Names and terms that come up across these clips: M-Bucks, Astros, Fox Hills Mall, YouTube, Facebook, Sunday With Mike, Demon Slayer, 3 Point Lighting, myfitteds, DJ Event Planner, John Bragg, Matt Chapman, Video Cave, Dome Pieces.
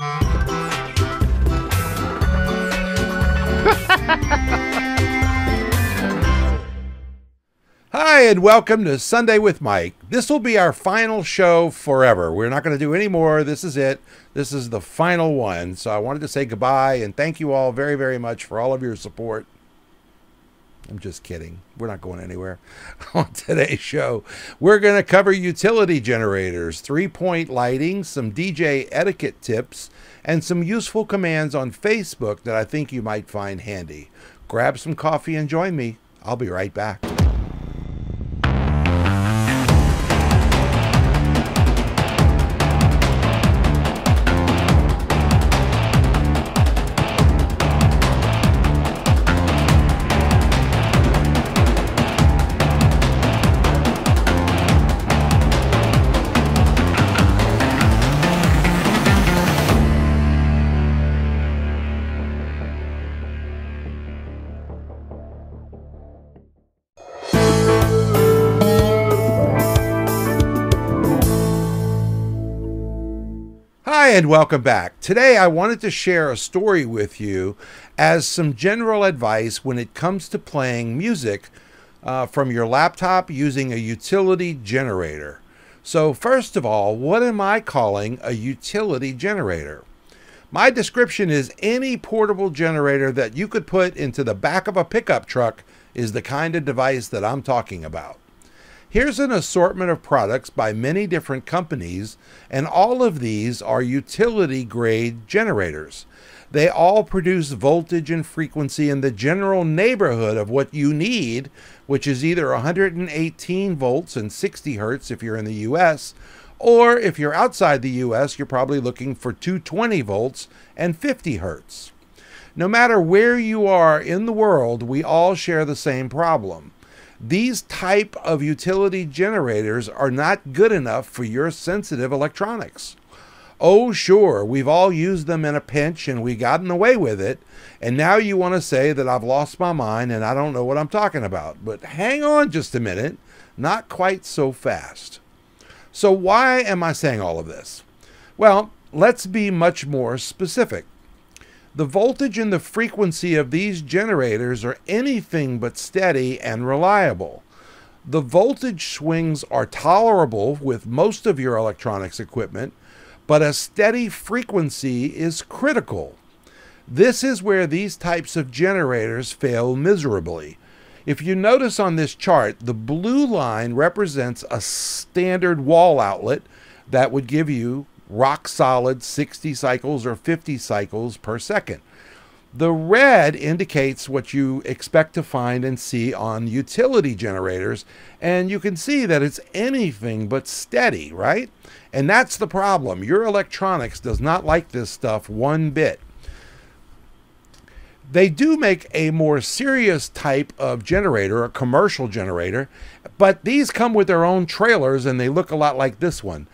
Hi, and welcome to Sunday with Mike. This will be our final show forever. We're not going to do any more. This is it. This is the final one. So I wanted to say goodbye and thank you all very, very much for all of your support. I'm just kidding. We're not going anywhere. On today's show, we're going to cover utility generators, three-point lighting, some DJ etiquette tips, and some useful commands on Facebook that I think you might find handy. Grab some coffee and join me. I'll be right back. Hi, and welcome back. Today I wanted to share a story with you as some general advice when it comes to playing music from your laptop using a utility generator. So first of all, what am I calling a utility generator? My description is any portable generator that you could put into the back of a pickup truck is the kind of device that I'm talking about. Here's an assortment of products by many different companies, and all of these are utility-grade generators. They all produce voltage and frequency in the general neighborhood of what you need, which is either 118 volts and 60 hertz if you're in the US, or if you're outside the US, you're probably looking for 220 volts and 50 hertz. No matter where you are in the world, we all share the same problem. These type of utility generators are not good enough for your sensitive electronics. Oh sure, we've all used them in a pinch and we've gotten away with it, and now you want to say that I've lost my mind and I don't know what I'm talking about. But hang on just a minute, not quite so fast. So why am I saying all of this? Well, let's be much more specific. The voltage and the frequency of these generators are anything but steady and reliable. The voltage swings are tolerable with most of your electronics equipment, but a steady frequency is critical. This is where these types of generators fail miserably. If you notice on this chart, the blue line represents a standard wall outlet that would give you rock solid 60 cycles or 50 cycles per second. The red indicates what you expect to find and see on utility generators, and you can see that it's anything but steady, right? And that's the problem. Your electronics does not like this stuff one bit. They do make a more serious type of generator, a commercial generator, but these come with their own trailers and they look a lot like this one.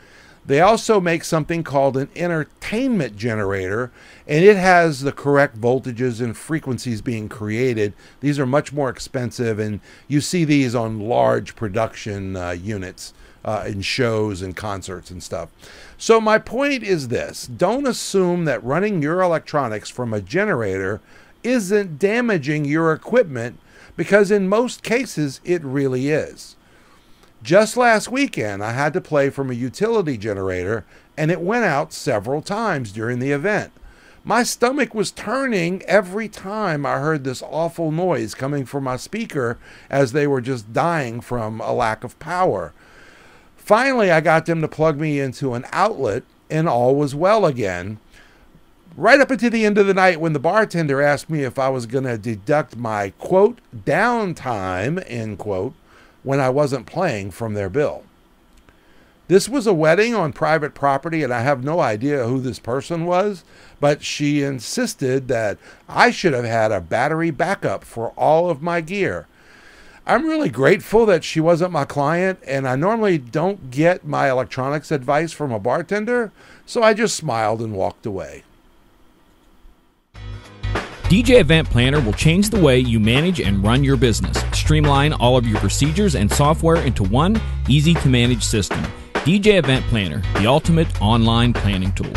They also make something called an entertainment generator, and it has the correct voltages and frequencies being created. These are much more expensive, and you see these on large production units in shows and concerts and stuff. So my point is this: don't assume that running your electronics from a generator isn't damaging your equipment, because in most cases it really is. Just last weekend, I had to play from a utility generator, and it went out several times during the event. My stomach was turning every time I heard this awful noise coming from my speaker, as they were just dying from a lack of power. Finally, I got them to plug me into an outlet, and all was well again. Right up until the end of the night when the bartender asked me if I was going to deduct my, quote, downtime, end quote, when I wasn't playing from their bill. This was a wedding on private property, and I have no idea who this person was, but she insisted that I should have had a battery backup for all of my gear. I'm really grateful that she wasn't my client, and I normally don't get my electronics advice from a bartender, so I just smiled and walked away. DJ Event Planner will change the way you manage and run your business. Streamline all of your procedures and software into one easy-to-manage system. DJ Event Planner, the ultimate online planning tool.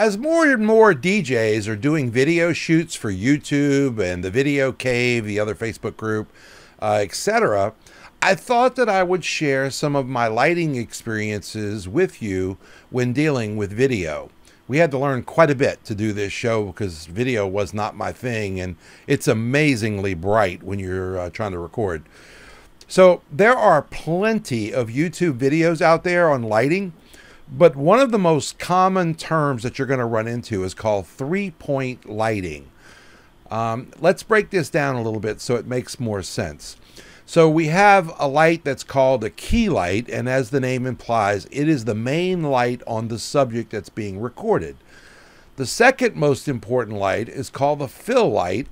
As more and more DJs are doing video shoots for YouTube and the Video Cave, the other Facebook group, etc., I thought that I would share some of my lighting experiences with you when dealing with video. We had to learn quite a bit to do this show because video was not my thing, and it's amazingly bright when you're trying to record. So there are plenty of YouTube videos out there on lighting, but one of the most common terms that you're going to run into is called three-point lighting. Let's break this down a little bit so it makes more sense. So we have a light that's called a key light, and as the name implies, it is the main light on the subject that's being recorded. The second most important light is called the fill light,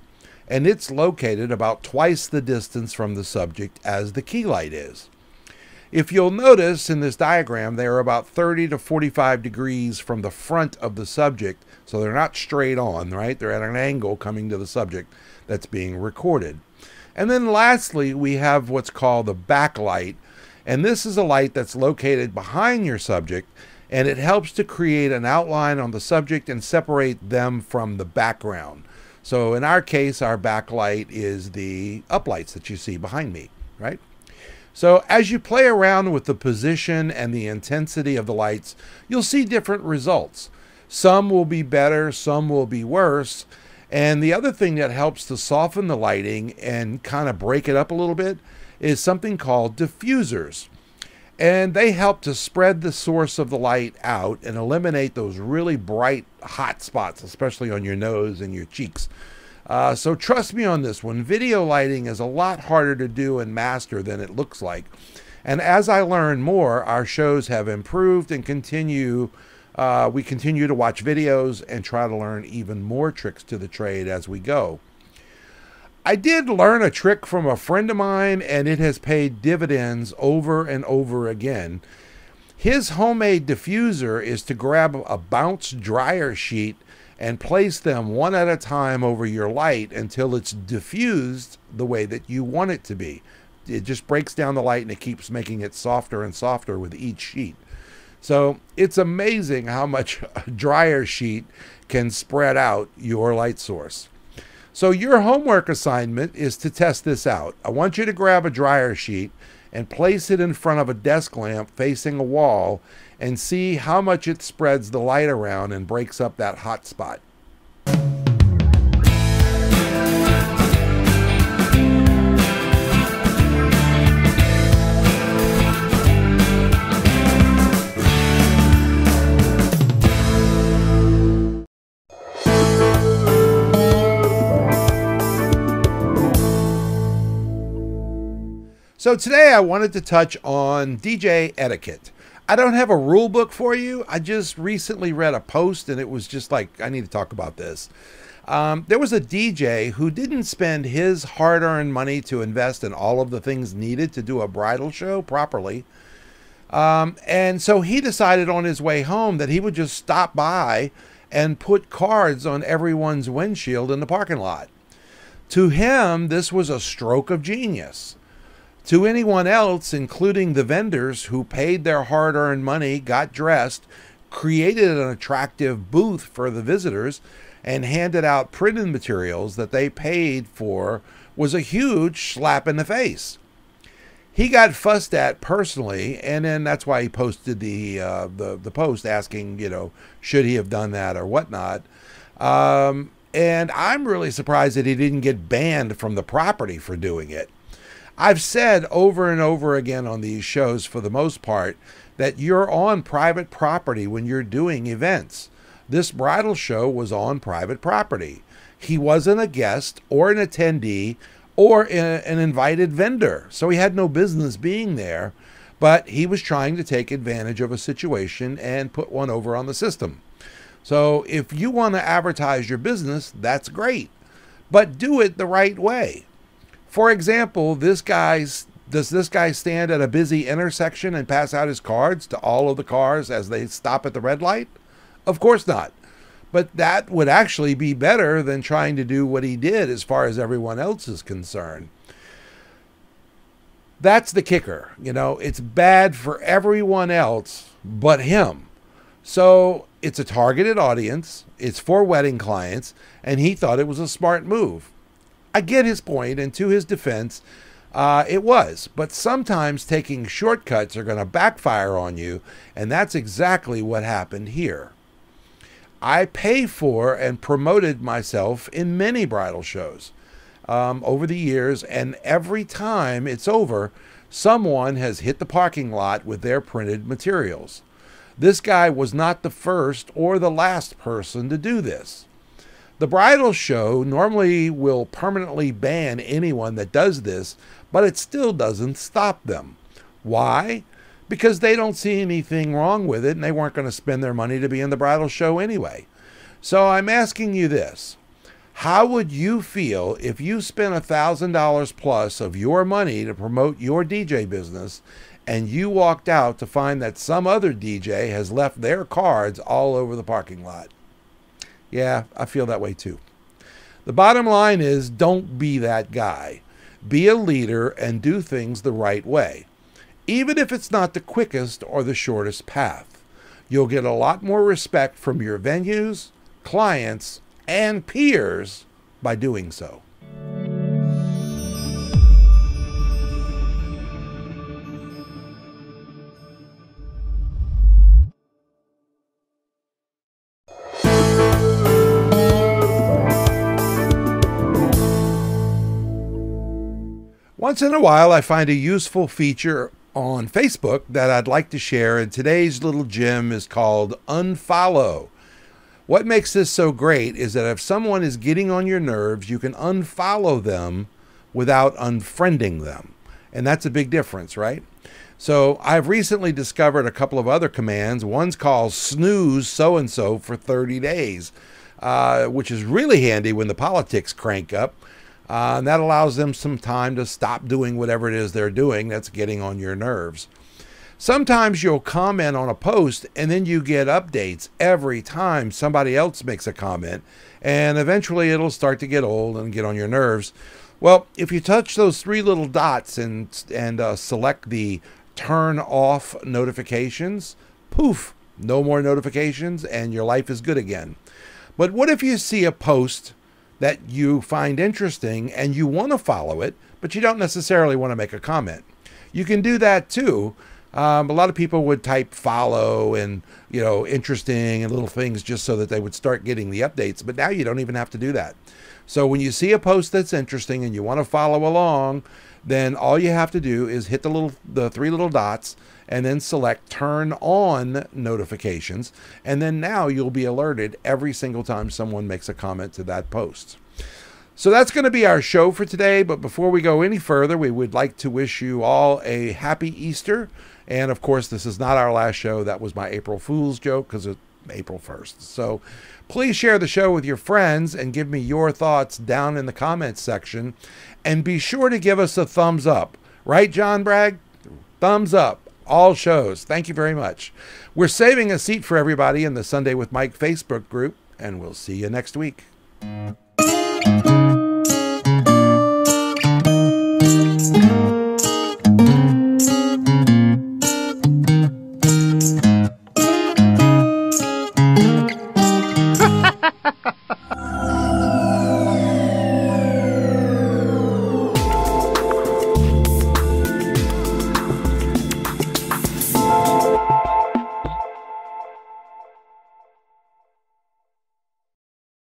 and it's located about twice the distance from the subject as the key light is. If you'll notice in this diagram, they are about 30 to 45 degrees from the front of the subject, so they're not straight on, right? They're at an angle coming to the subject that's being recorded. And then lastly, we have what's called the backlight. And this is a light that's located behind your subject, and it helps to create an outline on the subject and separate them from the background. So in our case, our backlight is the uplights that you see behind me, right? So as you play around with the position and the intensity of the lights, you'll see different results. Some will be better, some will be worse. And the other thing that helps to soften the lighting and kind of break it up a little bit is something called diffusers. And they help to spread the source of the light out and eliminate those really bright hot spots, especially on your nose and your cheeks. So trust me on this one, video lighting is a lot harder to do and master than it looks like. And as I learn more, our shows have improved and we continue to watch videos and try to learn even more tricks to the trade as we go. I did learn a trick from a friend of mine, and it has paid dividends over and over again. His homemade diffuser is to grab a bounce dryer sheet and place them one at a time over your light until it's diffused the way that you want it to be. It just breaks down the light and it keeps making it softer and softer with each sheet. So it's amazing how much a dryer sheet can spread out your light source. So your homework assignment is to test this out. I want you to grab a dryer sheet and place it in front of a desk lamp facing a wall and see how much it spreads the light around and breaks up that hot spot. So today I wanted to touch on DJ etiquette. I don't have a rule book for you. I just recently read a post and it was just like, I need to talk about this. There was a DJ who didn't spend his hard-earned money to invest in all of the things needed to do a bridal show properly. And so he decided on his way home that he would just stop by and put cards on everyone's windshield in the parking lot. To him, this was a stroke of genius. To anyone else, including the vendors who paid their hard-earned money, got dressed, created an attractive booth for the visitors, and handed out printed materials that they paid for, was a huge slap in the face. He got fussed at personally, and then that's why he posted the post asking, you know, should he have done that or whatnot. And I'm really surprised that he didn't get banned from the property for doing it. I've said over and over again on these shows, for the most part, that you're on private property when you're doing events. This bridal show was on private property. He wasn't a guest or an attendee or an invited vendor, so he had no business being there, but he was trying to take advantage of a situation and put one over on the system. So if you want to advertise your business, that's great, but do it the right way. For example, does this guy stand at a busy intersection and pass out his cards to all of the cars as they stop at the red light? Of course not. But that would actually be better than trying to do what he did as far as everyone else is concerned. That's the kicker. You know, it's bad for everyone else but him. So it's a targeted audience, it's for wedding clients, and he thought it was a smart move. I get his point, and to his defense, it was. But sometimes taking shortcuts are going to backfire on you, and that's exactly what happened here. I paid for and promoted myself in many bridal shows over the years, and every time it's over, someone has hit the parking lot with their printed materials. This guy was not the first or the last person to do this. The bridal show normally will permanently ban anyone that does this, but it still doesn't stop them. Why? Because they don't see anything wrong with it, and they weren't going to spend their money to be in the bridal show anyway. So I'm asking you this. How would you feel if you spent $1,000 plus of your money to promote your DJ business, and you walked out to find that some other DJ has left their cards all over the parking lot? Yeah, I feel that way too. The bottom line is, don't be that guy. Be a leader and do things the right way. Even if it's not the quickest or the shortest path, you'll get a lot more respect from your venues, clients, and peers by doing so. Once in a while, I find a useful feature on Facebook that I'd like to share, and today's little gem is called unfollow. What makes this so great is that if someone is getting on your nerves, you can unfollow them without unfriending them, and that's a big difference, right? So I've recently discovered a couple of other commands. One's called snooze so-and-so for 30 days, which is really handy when the politics crank up. And that allows them some time to stop doing whatever it is they're doing that's getting on your nerves. Sometimes you'll comment on a post and then you get updates every time somebody else makes a comment, and eventually it'll start to get old and get on your nerves. Well, if you touch those three little dots and select the turn off notifications, poof, no more notifications and your life is good again. But what if you see a post that you find interesting and you want to follow it, but you don't necessarily want to make a comment? You can do that too. A lot of people would type follow and, you know, interesting and little things just so that they would start getting the updates, but now you don't even have to do that. So when you see a post that's interesting and you want to follow along, then all you have to do is hit the three little dots and then select turn on notifications, and then now you'll be alerted every single time someone makes a comment to that post. So that's going to be our show for today, but before we go any further, we would like to wish you all a happy Easter, and of course this is not our last show. That was my April Fool's joke because it's April 1st. So please share the show with your friends and give me your thoughts down in the comments section, and be sure to give us a thumbs up. Right, John Bragg? Thumbs up. All shows. Thank you very much. We're saving a seat for everybody in the Sunday with Mike Facebook group, and we'll see you next week.